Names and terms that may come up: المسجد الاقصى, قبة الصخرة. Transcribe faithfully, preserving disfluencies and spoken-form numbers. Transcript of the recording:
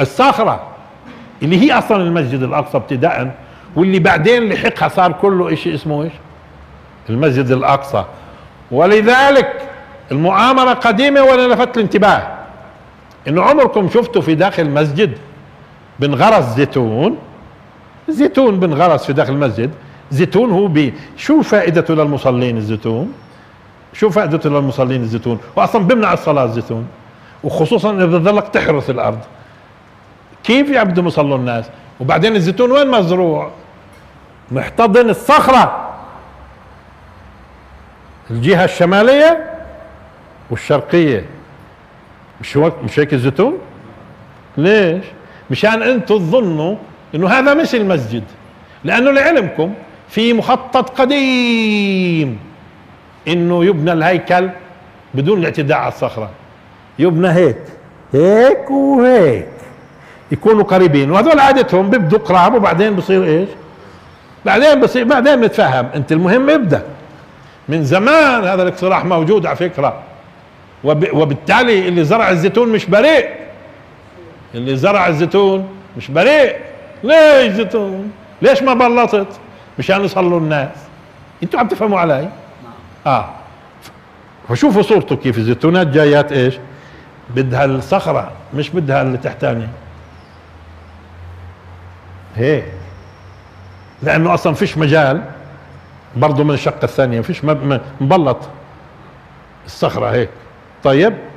الصخرة اللي هي أصلا المسجد الأقصى ابتداء، واللي بعدين لحقها صار كله شيء اسمه ايش؟ المسجد الأقصى. ولذلك المؤامرة قديمة ولا لفت الانتباه. انه عمركم شفتوا في داخل مسجد بنغرس زيتون، زيتون بنغرس في داخل المسجد، زيتون هو بي شو فائدته للمصلين الزيتون؟ شو فائدته للمصلين الزيتون؟ واصلا بمنع الصلاة الزيتون، وخصوصا اذا بتضلك تحرث الارض. كيف يا بدهم يصلوا الناس؟ وبعدين الزيتون وين مزروع؟ محتضن الصخرة، الجهة الشمالية والشرقية. مش هو مش هيك الزيتون؟ ليش؟ مشان انتم تظنوا انه هذا مش المسجد، لانه لعلمكم في مخطط قديم انه يبنى الهيكل بدون الاعتداء على الصخرة، يبنى هيك هيك وهيك، يكونوا قريبين، وهذول عادتهم بيبدوا قراب وبعدين بصير ايش؟ بعدين بصير بعدين بنتفهم، انت المهم ابدا. من زمان هذا الاقتراح موجود على فكرة، وب... وبالتالي اللي زرع الزيتون مش بريء، اللي زرع الزيتون مش بريء. ليش زيتون؟ ليش ما بلطت؟ مشان يصلوا الناس. انتوا عم تفهموا علي؟ اه فشوفوا صورته كيف الزيتونات جايات ايش؟ بدها الصخرة مش بدها اللي تحتاني هيك، لانه اصلا فيش مجال برضه من الشقة الثانية، فيش مبلط الصخرة هيك. طيب